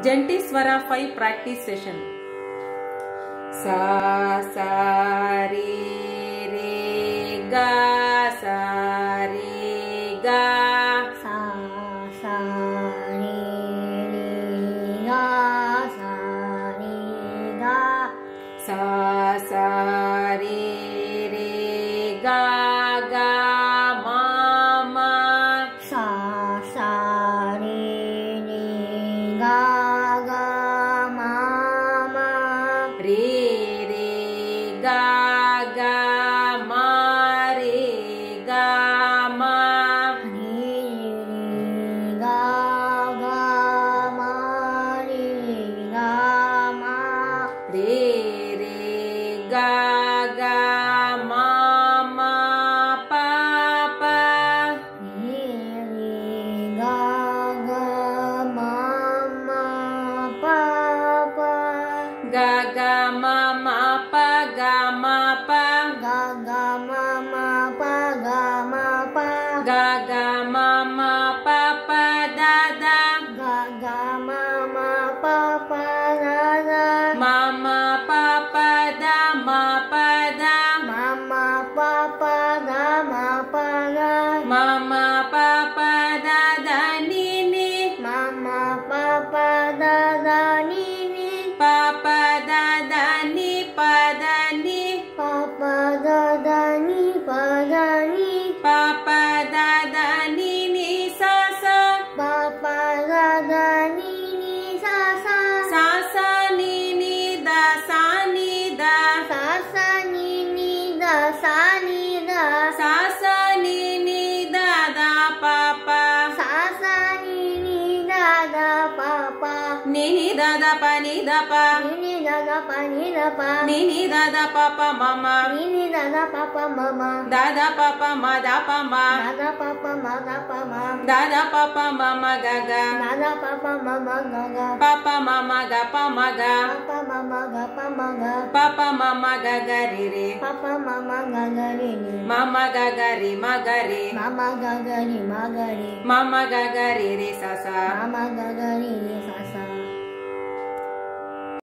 Jantishwara 5 practice session. Sa sa re re ga sa re ga sa sa re re ga sa re ga sa sa re re ga ga ma ma sa sa re re ga ga ma ma re re re ga ga ma ma pa pa re re ga ga ma ma pa pa ga ga ma ma pa ga ma pa ga ga ma ma pa ga ma pa ga ga ma ma pa pa da da ga ga ma ma pa pa da da mama mama papa dada nini mama papa dada nini papa dada ni pada ni papa dada ni pada ni papa dada nini sa sa papa dada nini sa sa sa sa nini da sa ni da sa sa nini da sa ni da sa sa nini dada pa nini dada pa nini dada papa mama nini dada papa mama dada papa ma dada papa ma dada papa mama gaga dada papa mama gaga papa mama ga papa ga papa mama gaga re re papa mama gaga re re mama gaga re magare mama gaga re magare mama gaga re re sa sa mama gaga re re sa